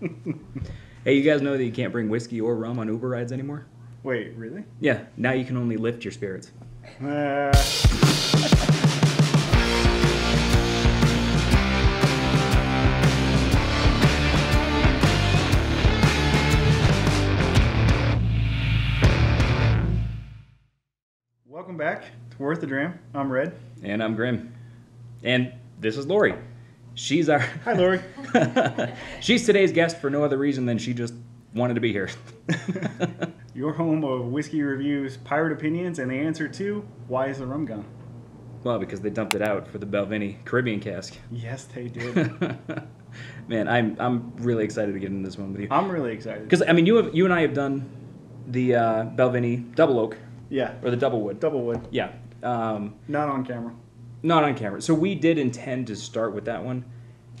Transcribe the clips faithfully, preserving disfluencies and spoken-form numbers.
Hey, you guys know that you can't bring whiskey or rum on Uber rides anymore? Wait, really? Yeah, now you can only lift your spirits. Uh... Welcome back to Worth A Dram. I'm Red. And I'm Grim. And this is Lauri. She's our... Hi, Lauri. She's today's guest for no other reason than she just wanted to be here. Your home of whiskey reviews, pirate opinions, and the answer to, why is the rum gone? Well, because they dumped it out for the Balvenie Caribbean cask. Yes, they did. Man, I'm I'm really excited to get into this one with you. I'm really excited. Because, I mean, you have you and I have done the uh, Balvenie Double Oak. Yeah. Or the Double Wood. Double Wood. Yeah. Um, Not on camera. Not on camera. So we did intend to start with that one.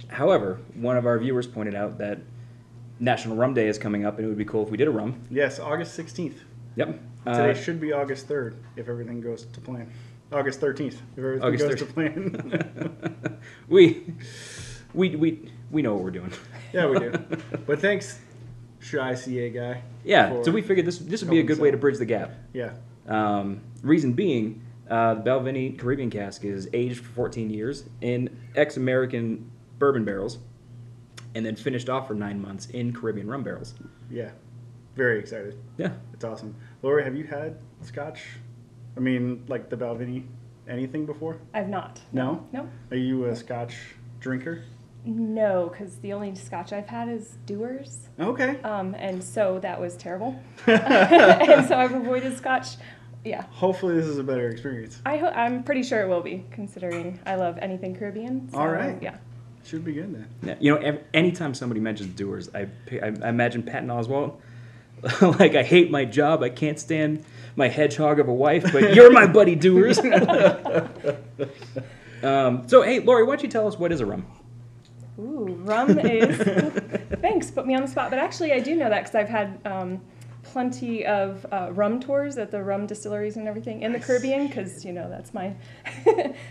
However, one of our viewers pointed out that National Rum Day is coming up, and it would be cool if we did a rum. Yes, August sixteenth. Yep. Today uh, should be August third, if everything goes to plan. August thirteenth, if everything August goes thirtieth. To plan. we, we, we, we know what we're doing. Yeah, we do. But thanks, shy C A guy. Yeah, so we figured this, this would be a good way to bridge the gap. Yeah. Um, reason being... Uh, the Balvenie Caribbean cask is aged for fourteen years in ex-American bourbon barrels and then finished off for nine months in Caribbean rum barrels. Yeah. Very excited. Yeah. It's awesome. Lauri, have you had scotch? I mean, like the Balvenie anything before? I've not. No? No. Are you a scotch drinker? No, because the only scotch I've had is Dewar's. Okay. Um, and so that was terrible. And so I've avoided scotch. Yeah. Hopefully this is a better experience. I ho I'm pretty sure it will be, considering I love anything Caribbean. So, all right. Yeah. Should be good then. Yeah. You know, anytime somebody mentions Dewar's, I, I, I imagine Patton Oswalt. Like, I hate my job. I can't stand my hedgehog of a wife, but you're my buddy Dewar's. um, so, hey, Lauri, why don't you tell us what is a rum? Ooh, rum is... Thanks, put me on the spot. But actually, I do know that because I've had... Um, plenty of uh, rum tours at the rum distilleries and everything in the Caribbean, because, you know, that's my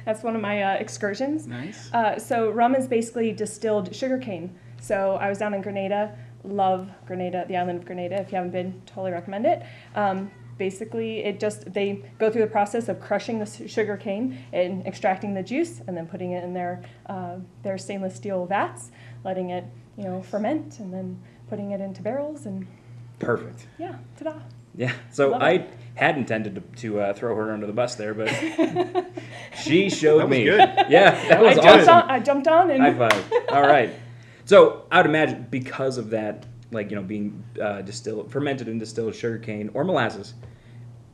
that's one of my uh, excursions. Nice. Uh, so rum is basically distilled sugarcane. So I was down in Grenada. Love Grenada, the island of Grenada. If you haven't been, totally recommend it. Um, basically, it just they go through the process of crushing the sugarcane and extracting the juice, and then putting it in their uh, their stainless steel vats, letting it, you know, ferment, and then putting it into barrels and. Perfect. Yeah, ta-da. Yeah, so Love I it. had intended to, to uh, throw her under the bus there, but she showed that me. Good. Yeah, that was I awesome. On, I jumped on and... High five. All right. So I would imagine because of that, like, you know, being uh, distilled, fermented and distilled sugarcane or molasses,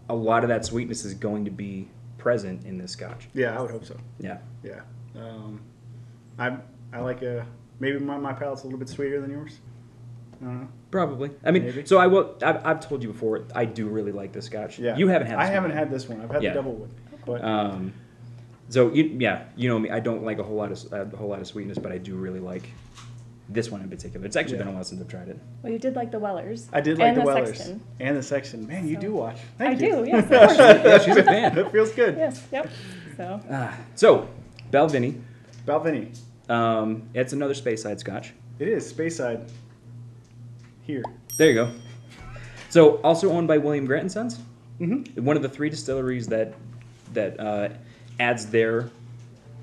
a lot of that sweetness is going to be present in this scotch. Yeah, I would hope so. Yeah. Yeah. Um, I, I like a... Maybe my, my palate's a little bit sweeter than yours. I don't know. Probably. I mean, Maybe. so I will. I've, I've told you before. I do really like this scotch. Yeah. You haven't had. This I haven't one. had this one. I've had yeah. the Double Wood. But um, so you, yeah, you know me. I don't like a whole lot of a whole lot of sweetness, but I do really like this one in particular. It's actually yeah. been a while since I've tried it. Well, you did like the Wellers. I did like the, the Wellers Sexton. and the Sexton. Man, you so. do watch. Thank I you. do. Yes. Of course. Yeah, she's a fan. It feels good. Yes. Yep. So. Ah, so, Balvenie. Balvenie. Um, it's another Speyside scotch. It is Speyside. Here. There you go. So, also owned by William Grant and Sons. Mm-hmm. One of the three distilleries that that uh, adds their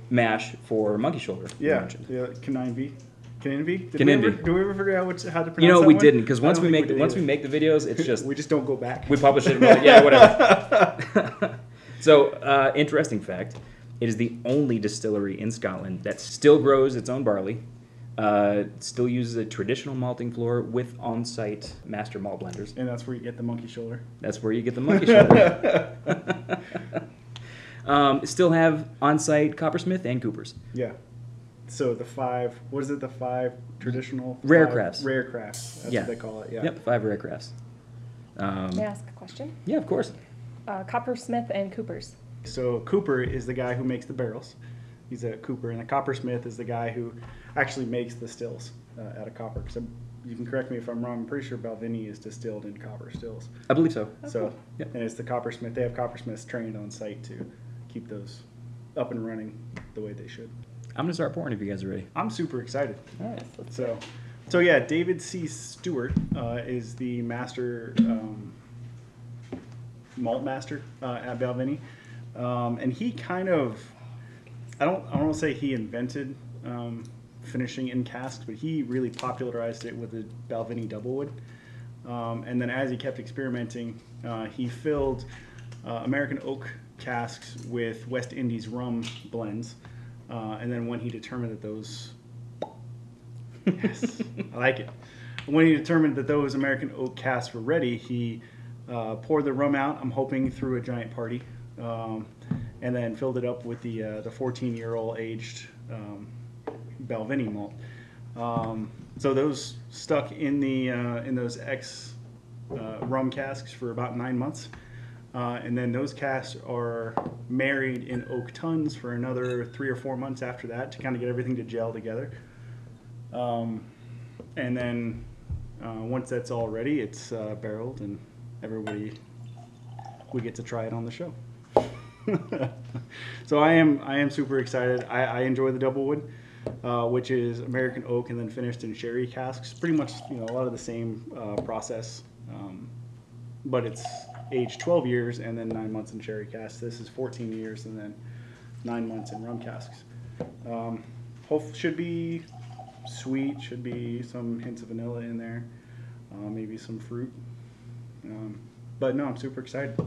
mash for Monkey Shoulder. Yeah, yeah. Kininvie. Kininvie? Did Kininvie. We ever, do we ever figure out what, how to pronounce that? You know, that we one? didn't, because once we make we once we make the videos, it's just... we just don't go back. We publish it. Like, yeah, whatever. So, uh, interesting fact. It is the only distillery in Scotland that still grows its own barley. Uh, still uses a traditional malting floor with on-site master malt blenders. And that's where you get the Monkey Shoulder. That's where you get the Monkey Shoulder. um, still have on-site coppersmith and coopers. Yeah. So the five, what is it, the five traditional? Rare five, crafts. Rare crafts. That's yeah. what they call it, yeah. Yep, five rare crafts. Um, May I ask a question? Yeah, of course. Uh, coppersmith and coopers. So cooper is the guy who makes the barrels. He's a cooper, and a coppersmith is the guy who actually makes the stills uh, out of copper. So you can correct me if I'm wrong. I'm pretty sure Balvenie is distilled in copper stills. I believe so. Okay. So, yeah. And it's the coppersmith. They have coppersmiths trained on site to keep those up and running the way they should. I'm gonna start pouring if you guys are ready. I'm super excited. All right. So So yeah, David C. Stewart uh, is the master um, malt master uh, at Balvenie, um, and he kind of I don't I don't want to say he invented um, finishing in casks, but he really popularized it with the Balvenie Double Wood. Um, and then as he kept experimenting, uh, he filled uh, American oak casks with West Indies rum blends, uh, and then when he determined that those yes, I like it. When he determined that those American oak casks were ready, he uh, poured the rum out, I'm hoping through a giant party, um, and then filled it up with the uh, the fourteen-year-old aged um, Balvenie malt. Um, so those stuck in the uh, in those ex uh, rum casks for about nine months, uh, and then those casks are married in oak tons for another three or four months after that to kind of get everything to gel together. Um, and then uh, once that's all ready, it's uh, barreled, and everybody we get to try it on the show. So I am I am super excited. I, I enjoy the Double Wood, uh, which is American oak and then finished in sherry casks. Pretty much, you know, a lot of the same uh, process, um, but it's aged twelve years and then nine months in sherry casks. This is fourteen years and then nine months in rum casks. Um, hope should be. Sweet, should be some hints of vanilla in there, uh, maybe some fruit. Um, but no, I'm super excited.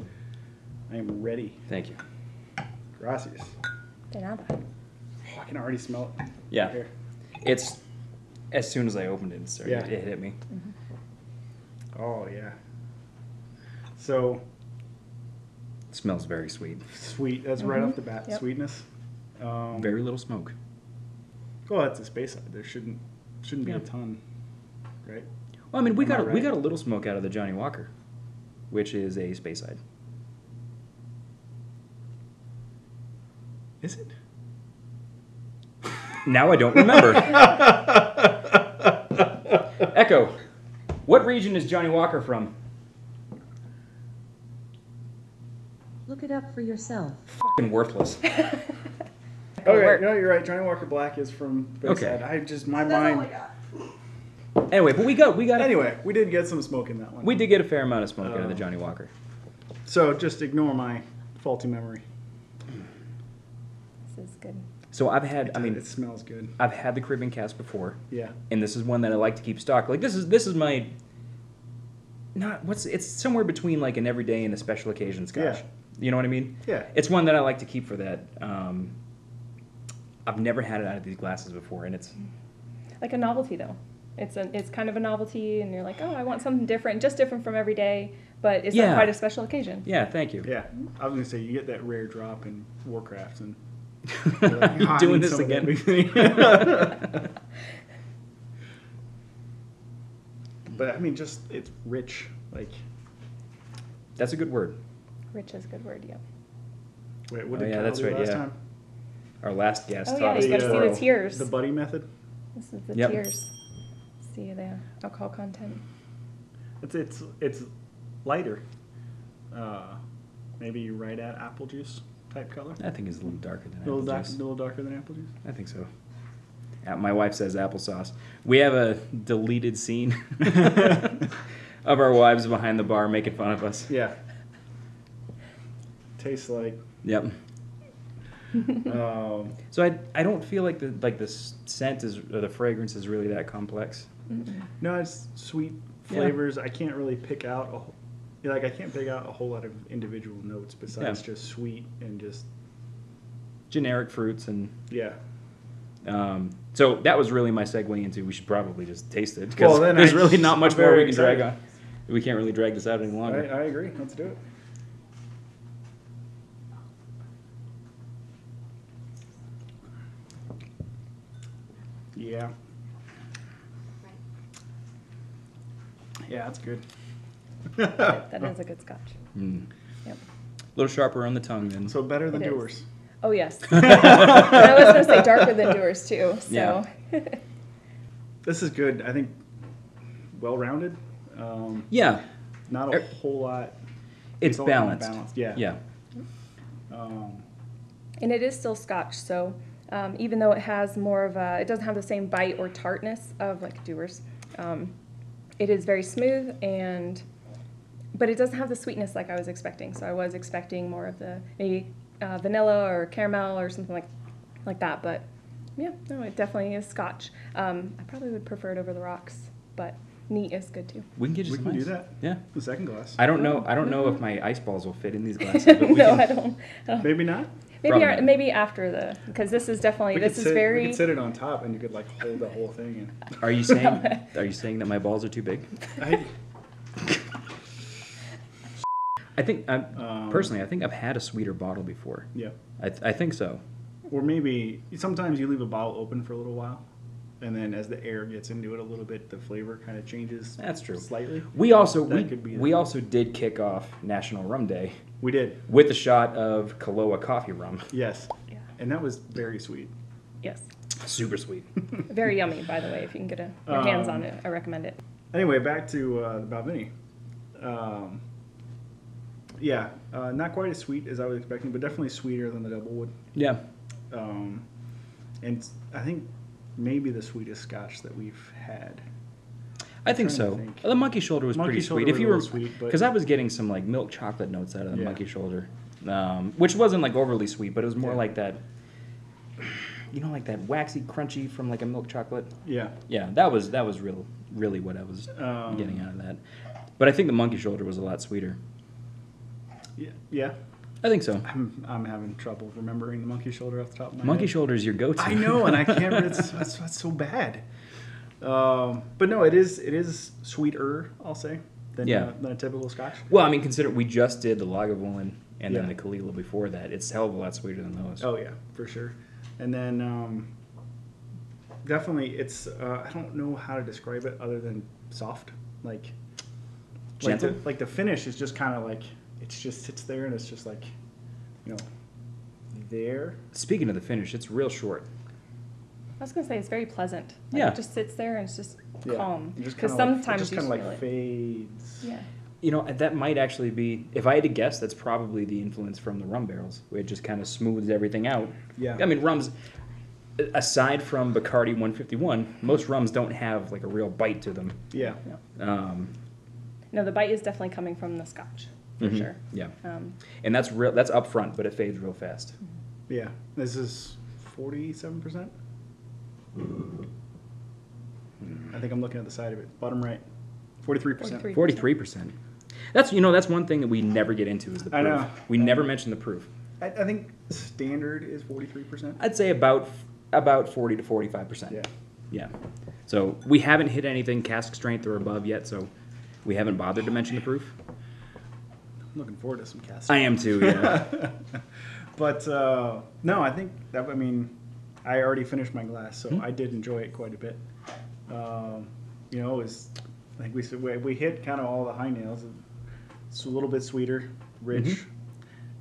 I am ready. Thank you. Gracias. De nada. Oh, I can already smell it. Yeah. Right here. It's as soon as I opened it, it started, yeah. It hit me. Mm-hmm. Oh, yeah. So. It smells very sweet. Sweet, that's mm-hmm. right off the bat. Yep. Sweetness. Um, very little smoke. Well, that's a Speyside. There shouldn't shouldn't be yeah. a ton, right? Well, I mean, we Am got a, right? we got a little smoke out of the Johnny Walker, which is a Speyside. Is it? Now I don't remember. Echo, what region is Johnny Walker from? Look it up for yourself. Fucking worthless. Oh, okay, no, you're right. Johnny Walker Black is from Speyside. Okay. I just my That's mind. All I got. Anyway, but we got we got. Anyway, we did get some smoke in that one. We did get a fair amount of smoke uh, out of the Johnny Walker. So just ignore my faulty memory. This is good. So I've had. It, I mean, it smells good. I've had the Caribbean cask before. Yeah. And this is one that I like to keep stocked. Like this is this is my. Not what's it's somewhere between like an everyday and a special occasion scotch. Yeah. You know what I mean? Yeah. It's one that I like to keep for that. Um, I've never had it out of these glasses before, and it's like a novelty though. It's a it's kind of a novelty, and you're like, oh, I want something different, just different from every day, but it's yeah. not quite a special occasion. Yeah, thank you. Yeah, I was gonna say you get that rare drop in Warcraft, and you're like, oh, doing this again. But I mean, just it's rich. Like that's a good word. Rich is a good word. Yeah. Wait, what did oh, yeah, Caol that's do right, last yeah. time? Our last guest. Oh, yeah, you got to see the tears. The buddy method. This is the yep. tears. See the alcohol content. It's it's it's lighter. Uh, maybe right at apple juice type color. I think it's a little darker than a little apple dark, juice. A little darker than apple juice? I think so. My wife says applesauce. We have a deleted scene of our wives behind the bar making fun of us. Yeah. Tastes like... Yep. um, so I I don't feel like the like the scent is or the fragrance is really that complex. No, it's sweet flavors. Yeah. I can't really pick out a whole, like I can't pick out a whole lot of individual notes besides yeah. just sweet and just generic fruits and yeah. Um, so that was really my segue into we should probably just taste it because well, there's I really not much more we can excited. drag on. We can't really drag this out any longer. I, I agree. Let's do it. Yeah. Yeah, that's good. That is a good scotch. Mm. Yep. A little sharper on the tongue then. So better than Dewar's. Oh, yes. I was going to say darker than Dewar's, too. So. Yeah. This is good. I think well-rounded. Um, yeah. Not a whole lot. It's, it's balanced. balanced. Yeah. Yeah. Um, and it is still scotch, so... Um, even though it has more of a, it doesn't have the same bite or tartness of like Dewar's, Um, it is very smooth, and but it doesn't have the sweetness like I was expecting. So I was expecting more of the maybe uh, vanilla or caramel or something like like that. But yeah, no, it definitely is Scotch. Um, I probably would prefer it over the rocks, but neat is good too. We can get you. We some can ice. do that. Yeah, the second glass. I don't know. I don't know if my ice balls will fit in these glasses. But we no, can, I, don't, I don't. Maybe not. Maybe our, maybe after the, because this is definitely, we this is sit, very. You could sit it on top and you could like hold the whole thing. And... Are you saying? Are you saying that my balls are too big? I, I think I'm, um, personally, I think I've had a sweeter bottle before. Yeah. I th I think so. Or maybe sometimes you leave a bottle open for a little while, and then as the air gets into it a little bit, the flavor kind of changes. That's true. Slightly. We also we, could be we also did kick off National Rum Day. We did. With a shot of Kahlua coffee rum. Yes. Yeah. And that was very sweet. Yes. Super sweet. Very yummy, by the way. If you can get a, your um, hands on it, I recommend it. Anyway, back to uh, the Balvenie. Um, yeah, uh, not quite as sweet as I was expecting, but definitely sweeter than the Double Wood. Yeah. Um, and I think maybe the sweetest Scotch that we've had. I think so. Think. The Monkey Shoulder was monkey pretty shoulder sweet. If you were, sweet, because I was getting some like milk chocolate notes out of the yeah. Monkey Shoulder, um, which wasn't like overly sweet, but it was more yeah. like that, you know, like that waxy, crunchy from like a milk chocolate. Yeah. Yeah, that was that was real, really what I was um, getting out of that. But I think the Monkey Shoulder was a lot sweeter. Yeah. Yeah. I think so. I'm, I'm having trouble remembering the Monkey Shoulder off the top of my Monkey head. Shoulder is your go-to. I know, and I can't. It's that's, that's so bad. Um, but no, it is it is sweeter, I'll say, than, yeah. uh, than a typical Scotch. Well, I mean, consider we just did the Lagavulin and yeah. then the Caol Ila before that. It's a hell of a lot sweeter than those. Oh yeah, for sure. And then um, definitely, it's uh, I don't know how to describe it other than soft, like gentle. Like the, like the finish is just kind of like it just sits there and it's just like, you know, there. Speaking of the finish, it's real short. I was gonna say it's very pleasant. Like yeah, it just sits there and it's just yeah. calm. Because sometimes like, it just kind of like really... fades. Yeah, you know that might actually be. If I had to guess, that's probably the influence from the rum barrels. It just kind of smooths everything out. Yeah, I mean rums, aside from Bacardi one fifty-one, most rums don't have like a real bite to them. Yeah. yeah. Um, no, the bite is definitely coming from the Scotch for mm-hmm. sure. Yeah. Um, and that's real. That's up front, but it fades real fast. Yeah. This is forty-seven percent. I think I'm looking at the side of it. Bottom right, forty-three percent. Forty-three percent. That's you know that's one thing that we never get into is the proof. I know. We um, never mention the proof. I, I think standard is forty-three percent. I'd say about about forty to forty-five percent. Yeah. Yeah. So we haven't hit anything cask strength or above yet, so we haven't bothered to mention the proof. I'm looking forward to some cask. I am too. Yeah. But uh, no, I think that I mean. I already finished my glass, so mm-hmm. I did enjoy it quite a bit. Um, you know, it was like we said, we, we hit kind of all the high nails. It's a little bit sweeter, rich. Mm-hmm.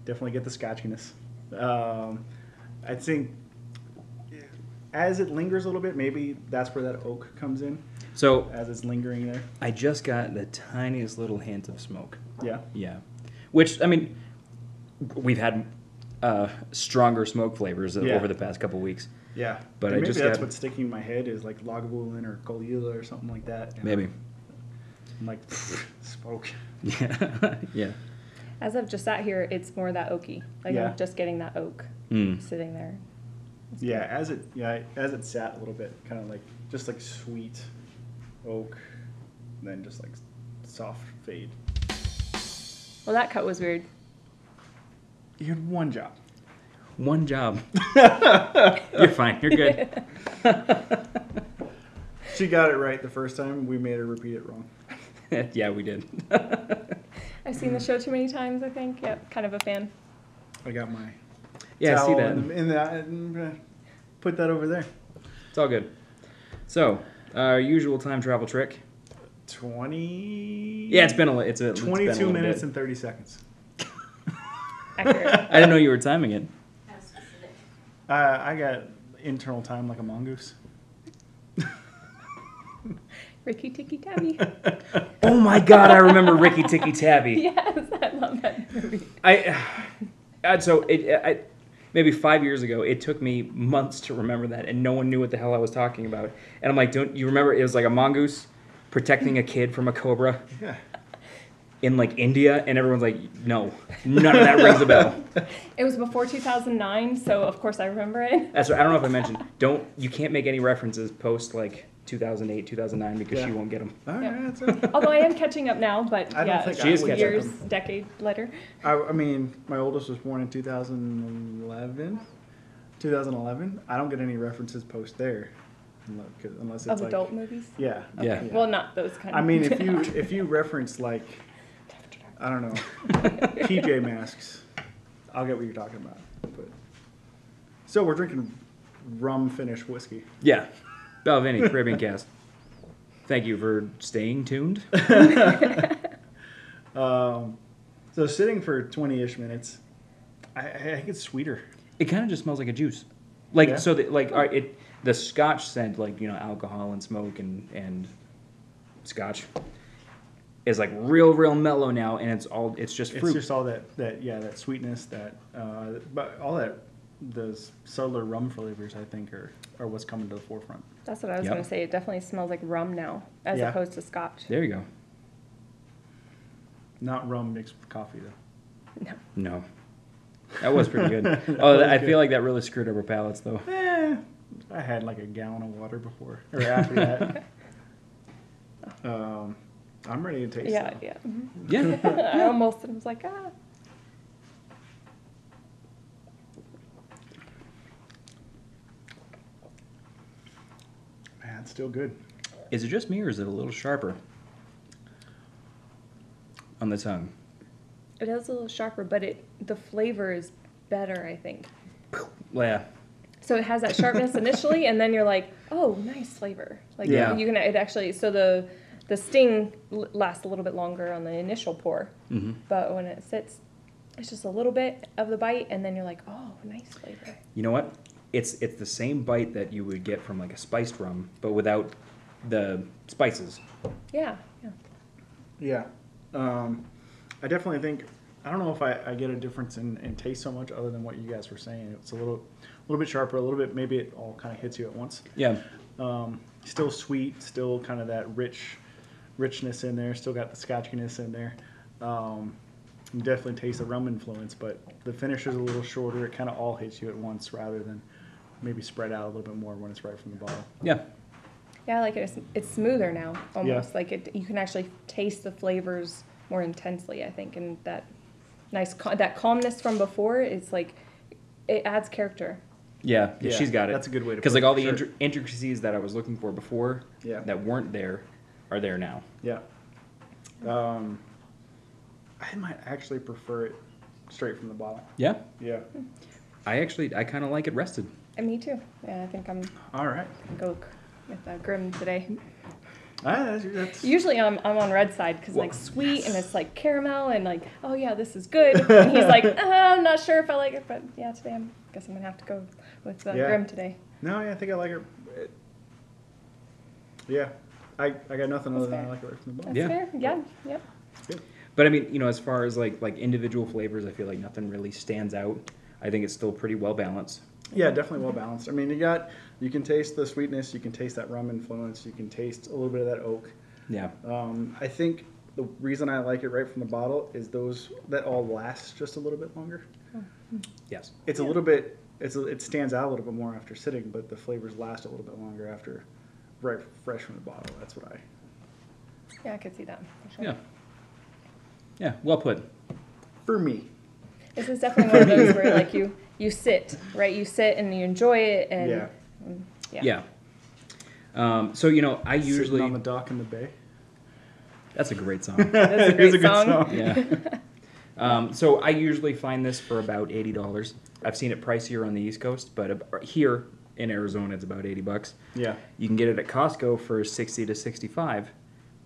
Definitely get the Scotchiness. Um, I think as it lingers a little bit, maybe that's where that oak comes in. So as it's lingering there, I just got the tiniest little hint of smoke. Yeah, yeah. Which I mean, we've had. Uh, stronger smoke flavors yeah. over the past couple weeks. Yeah, but and I maybe just that's got... what's sticking in my head is like Lagavulin or Caol Ila or something like that. And maybe. I'm like smoke. Yeah, yeah. As I've just sat here, it's more that oaky. Like yeah. I'm just getting that oak mm. sitting there. It's yeah, cool. as it yeah as it sat a little bit, kind of like just like sweet oak, and then just like soft fade. Well, that cut was weird. You had one job. One job. You're fine. You're good. She got it right the first time. We made her repeat it wrong. Yeah, we did. I've seen the show too many times, I think. Yep, kind of a fan. I got my yeah, towel I see that. In, the, in the, I'm gonna put that over there. It's all good. So, our usual time travel trick. twenty... Yeah, it's been a it's a twenty-two it's been a minutes bit. And thirty seconds. I didn't know you were timing it. Uh, I got internal time like a mongoose. Rikki Tikki Tavi. Oh my God, I remember Rikki Tikki Tavi. Yes, I love that movie. I, uh, so it, I, maybe five years ago, it took me months to remember that, and no one knew what the hell I was talking about. And I'm like, don't you remember? It was like a mongoose protecting a kid from a cobra yeah. in like India, and everyone's like, no, none of that rings a bell. It was before two thousand nine, so of course I remember it. That's right. I don't know if I mentioned. Don't you can't make any references post like two thousand eight, two thousand nine because yeah. she won't get them. All right, yeah. that's okay. Although I am catching up now, but I yeah, don't think she I years, up. decade later. I, I mean, my oldest was born in two thousand eleven. two thousand eleven. I don't get any references post there. Unless it's of like, adult movies? Yeah, yeah. Okay, yeah. Well, not those kind of. I mean, if you if you reference like, I don't know, P J Masks, I'll get what you're talking about. But so we're drinking rum finished whiskey. Yeah, Balvenie Caribbean cask. Thank you for staying tuned. um, so sitting for twenty-ish minutes, I, I think it's sweeter. It kind of just smells like a juice, like yeah. so. The, like right, it. The Scotch scent, like, you know, alcohol and smoke and, and Scotch is like real, real mellow now, and it's all it's just fruit. It's just all that, that yeah, that sweetness, that uh, but all that those subtler rum flavors, I think, are, are what's coming to the forefront. That's what I was yep. gonna say. It definitely smells like rum now, as yeah. opposed to Scotch. There you go. Not rum mixed with coffee though. No. No. That was pretty good. oh, I good. feel like that really screwed up our palates though. Eh. I had like a gallon of water before or after that. um, I'm ready to taste it. Yeah, now. yeah. Mm-hmm. yeah. I almost I was like, ah. Man, it's still good. Is it just me or is it a little sharper on the tongue? It is a little sharper, but it the flavor is better, I think. Yeah. So it has that sharpness initially, and then you're like, "Oh, nice flavor!" Like yeah. you can, it actually. So the the sting lasts a little bit longer on the initial pour, mm-hmm. but when it sits, it's just a little bit of the bite, and then you're like, "Oh, nice flavor." You know what? It's it's the same bite that you would get from like a spiced rum, but without the spices. Yeah, yeah, yeah. Um, I definitely think. I don't know if I, I get a difference in, in taste so much other than what you guys were saying. It's a little, a little bit sharper, a little bit, maybe it all kind of hits you at once. Yeah. Um, still sweet, still kind of that rich, richness in there. Still got the scotchiness in there. Um, you definitely taste the rum influence, but the finish is a little shorter. It kind of all hits you at once rather than maybe spread out a little bit more when it's right from the bottle. Yeah. Yeah, like it's, it's smoother now almost. Yeah. Like it, you can actually taste the flavors more intensely, I think, and that. Nice, that calmness from before, it's like, it adds character. Yeah, yeah, she's got it. That's a good way to put it. Because like all the sure. intricacies that I was looking for before yeah. that weren't there are there now. Yeah. Um, I might actually prefer it straight from the bottle. Yeah? Yeah. I actually, I kind of like it rested. And me too. Yeah, I think I'm all right. go with uh, Grim today. Ah, that's, that's... Usually I'm, I'm on red side because like sweet yes. and it's like caramel and like, oh yeah, this is good. And he's like, uh, I'm not sure if I like it, but yeah, today I guess I'm going to have to go with uh, yeah. Grim today. No, yeah, I think I like it. it yeah, I, I got nothing that's other fair. than I like it right from the bottom. That's yeah. fair, yeah, yeah. yeah. But I mean, you know, as far as like like individual flavors, I feel like nothing really stands out. I think it's still pretty well balanced. Yeah, definitely well balanced. I mean, you got you can taste the sweetness, you can taste that rum influence, you can taste a little bit of that oak. Yeah. Um, I think the reason I like it right from the bottle is those that all last just a little bit longer. Yes. It's yeah. a little bit. It's a, it stands out a little bit more after sitting, but the flavors last a little bit longer after, right, fresh from the bottle. That's what I. Yeah, I could see that. For sure. Yeah. Yeah. Well put. For me. This is definitely one of those where like you. You sit, right? You sit and you enjoy it, and yeah, and yeah. yeah. Um, so you know, I Sitting usually on the dock in the bay. That's a great song. That's a great it is song. A good song. Yeah. um, so I usually find this for about eighty dollars. I've seen it pricier on the East Coast, but here in Arizona, it's about eighty bucks. Yeah. You can get it at Costco for sixty to sixty-five.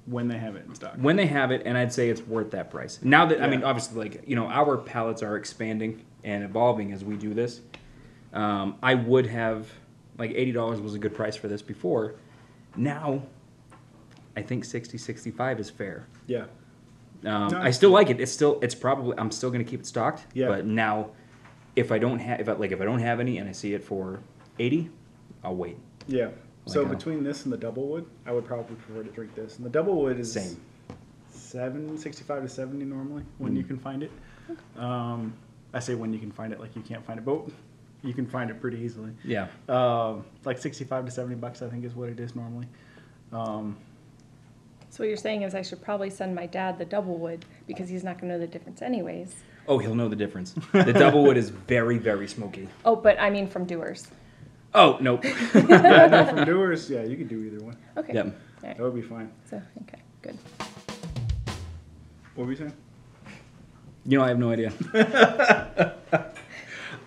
When they have it in stock. When they have it, and I'd say it's worth that price. Now that, yeah. I mean, obviously, like, you know, our palates are expanding and evolving as we do this. Um, I would have, like, eighty dollars was a good price for this before. Now, I think sixty, sixty-five is fair. Yeah. Um, no, I still like it. It's still, it's probably, I'm still going to keep it stocked. Yeah. But now, if I don't have, if I, like, if I don't have any and I see it for eighty, I'll wait. Yeah. Like so a, between this and the Double Wood, I would probably prefer to drink this. And the Double Wood is same. seven sixty-five to seventy normally when mm. you can find it. Um, I say when you can find it, like you can't find it, but you can find it pretty easily. Yeah. Uh, like sixty-five to seventy bucks, I think, is what it is normally. Um, so what you're saying is I should probably send my dad the Double Wood because he's not going to know the difference anyways. Oh, he'll know the difference. The Double Wood is very, very smoky. Oh, but I mean from Dewar's. Oh, nope. yeah, no, from Dewar's, yeah, you could do either one. Okay. Yep. All right. That would be fine. So, okay, good. What were you saying? You know, I have no idea. So,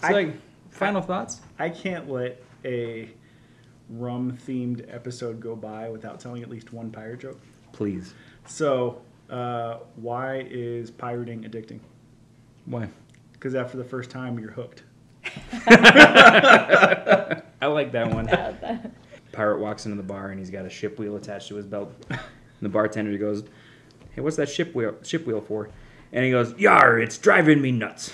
I, like, final I, thoughts? I can't let a rum-themed episode go by without telling at least one pirate joke. Please. So, uh, why is pirating addicting? Why? Because after the first time, you're hooked. I like that one. Pirate walks into the bar, and he's got a ship wheel attached to his belt. And the bartender goes, hey, what's that ship wheel, ship wheel for? And he goes, yar, it's driving me nuts.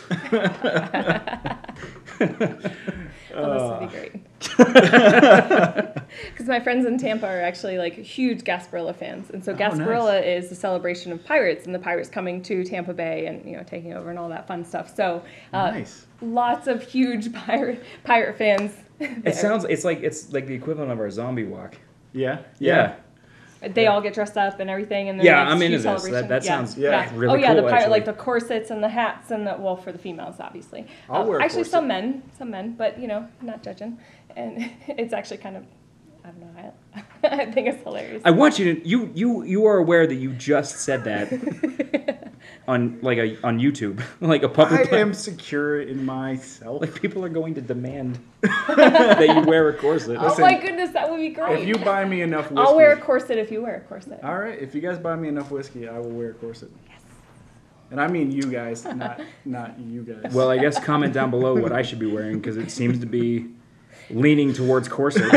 Well, this would be great. Because my friends in Tampa are actually like huge Gasparilla fans. And so oh, Gasparilla nice. is the celebration of pirates and the pirates coming to Tampa Bay and, you know, taking over and all that fun stuff. So uh, nice. lots of huge pirate pirate fans. There. It sounds it's like it's like the equivalent of our zombie walk. Yeah. Yeah. yeah. They yeah. all get dressed up and everything, and then yeah, I'm into this. That, that yeah. sounds yeah, yeah. really cool. Oh yeah, cool, the pirate, like the corsets and the hats and the well for the females, obviously. I'll um, wear a actually corset. some men, some men, but you know, not judging. And it's actually kind of, I don't know, I, I think it's hilarious. I want you to you you you are aware that you just said that on like a on YouTube, like a public. I am secure in myself. Like people are going to demand that you wear a corset. Oh Listen, my goodness, that would be great. If you buy me enough whiskey. I'll wear a corset if you wear a corset. All right, if you guys buy me enough whiskey, I will wear a corset. Yes. And I mean you guys, not not you guys. Well, I guess comment down below what I should be wearing because it seems to be leaning towards corset.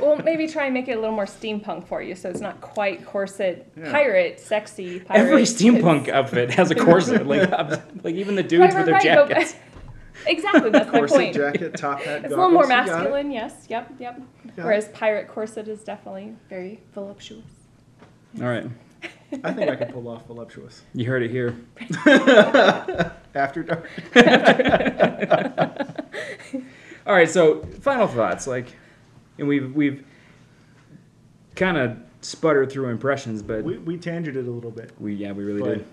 Well, maybe try and make it a little more steampunk for you, so it's not quite corset yeah. pirate, sexy pirate. Every steampunk it's... outfit has a corset, like like even the dudes right, right, with their right, jackets. Exactly, that's corset, my point. Corset, jacket, top hat. It's goggles. A little more masculine, yes, yep, yep. Whereas pirate corset is definitely very voluptuous. Yes. All right. I think I can pull off voluptuous. You heard it here. After dark. All right, so final thoughts, like, and we've we've kind of sputtered through impressions, but we we tangented a little bit. We yeah, we really but, did.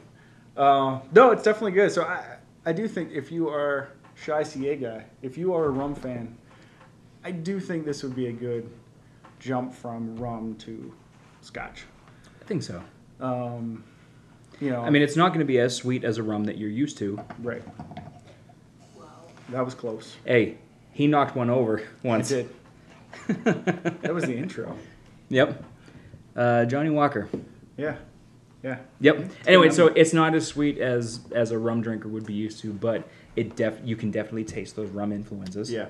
Uh, no, it's definitely good. So I I do think if you are Shy C A guy, if you are a rum fan, I do think this would be a good jump from rum to scotch. I think so. Um, you know, I mean, it's not going to be as sweet as a rum that you're used to. Right. Wow. That was close. Hey, he knocked one over once. I did. That was the intro. Yep. Uh, Johnny Walker. Yeah. Yeah. Yep. It's anyway, so it's not as sweet as as a rum drinker would be used to, but it def you can definitely taste those rum influences. Yeah.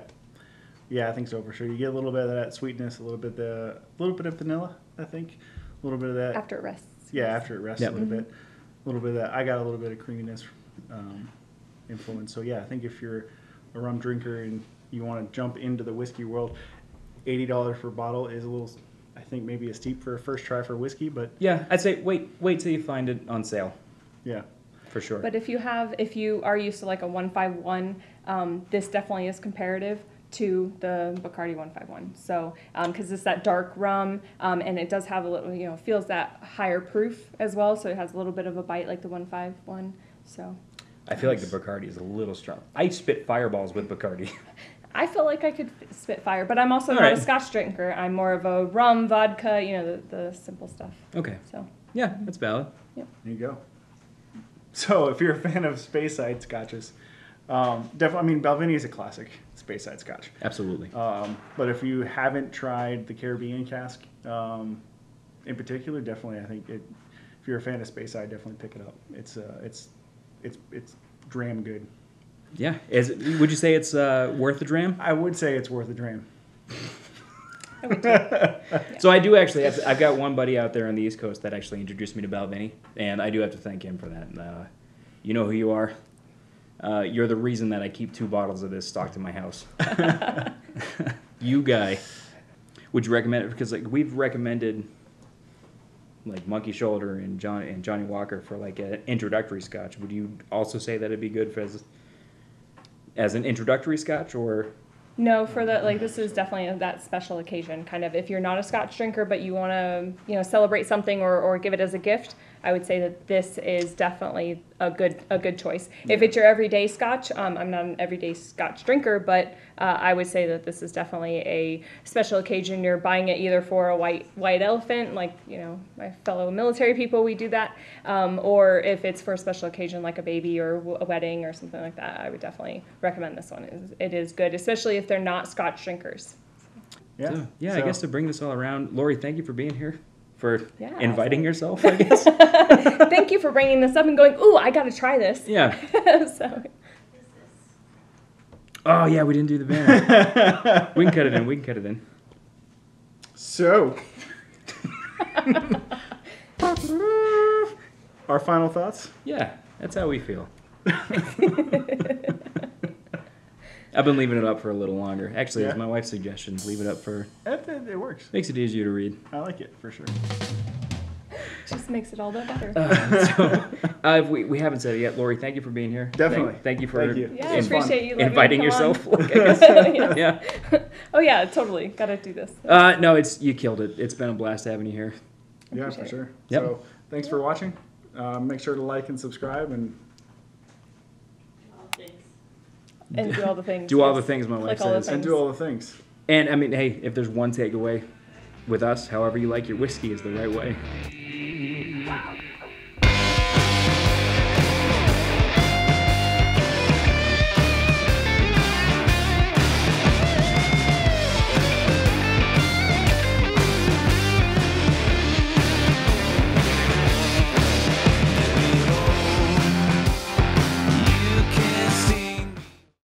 Yeah, I think so for sure. You get a little bit of that sweetness, a little bit the a little bit of vanilla, I think. A little bit of that after it rests. Yeah, after it rests yep. a little bit, a little bit of that. I got a little bit of creaminess um, influence. So yeah, I think if you're a rum drinker and you want to jump into the whiskey world, eighty dollars per bottle is a little, I think maybe a steep for a first try for whiskey. But yeah, I'd say wait, wait till you find it on sale. Yeah, for sure. But if you have, if you are used to like a one fifty-one, um, this definitely is comparative to the Bacardi one fifty-one, so because um, it's that dark rum, um, and it does have a little, you know, feels that higher proof as well, so it has a little bit of a bite like the one fifty-one. So I feel like the Bacardi is a little strong. I spit fireballs with Bacardi. I feel like I could spit fire, but I'm also All not right. a Scotch drinker. I'm more of a rum, vodka, you know, the, the simple stuff. Okay. So yeah, that's valid. Yeah. There you go. So if you're a fan of Speyside scotches, um, definitely. I mean, Balvenie is a classic. Speyside Scotch. Absolutely. Um, but if you haven't tried the Caribbean cask um, in particular, definitely I think it, if you're a fan of Speyside, definitely pick it up. It's uh, it's it's it's dram good. Yeah. Is it, would you say it's uh, worth a dram? I would say it's worth a dram. I would too. Yeah. So I do actually. Have to, I've got one buddy out there on the East Coast that actually introduced me to Balvenie, and I do have to thank him for that. Uh, you know who you are. Uh, you're the reason that I keep two bottles of this stocked in my house. You guy. Would you recommend it? Because like we've recommended like Monkey Shoulder and John and Johnny Walker for like an introductory scotch. Would you also say that it'd be good for as, as an introductory scotch or? No, for the like this is definitely that special occasion kind of. If you're not a scotch drinker but you want to you know celebrate something or, or give it as a gift, I would say that this is definitely a good a good choice. Yeah. If it's your everyday scotch, um, I'm not an everyday scotch drinker, but uh, I would say that this is definitely a special occasion. You're buying it either for a white white elephant, like you know my fellow military people, we do that, um, or if it's for a special occasion like a baby or a wedding or something like that, I would definitely recommend this one. It is, it is good, especially if they're not scotch drinkers. Yeah, so, yeah. So. I guess to bring this all around, Lauri, thank you for being here. For yeah, inviting yourself, I guess. Thank you for bringing this up and going, ooh, I got to try this. Yeah. So. Oh, yeah, we didn't do the banner. We can cut it in. We can cut it in. So. Our final thoughts? Yeah, that's how we feel. I've been leaving it up for a little longer. Actually, yeah. It was my wife's suggestion. Leave it up for... It, it, it works. Makes it easier to read. I like it, for sure. Just makes it all the better. Uh, so, uh, we, we haven't said it yet. Lauri, thank you for being here. Definitely. Thank, thank you for thank you. Yeah, I appreciate you inviting yourself. Like, I guess, yeah. yeah. Oh, yeah, totally. Got to do this. Uh, no, it's you killed it. It's been a blast having you here. Yeah, for sure. Yep. So thanks for watching. Uh, make sure to like and subscribe and... And do all the things. Do all the things, my wife says. And do all the things. And, I mean, hey, if there's one takeaway with us, however you like your whiskey is the right way.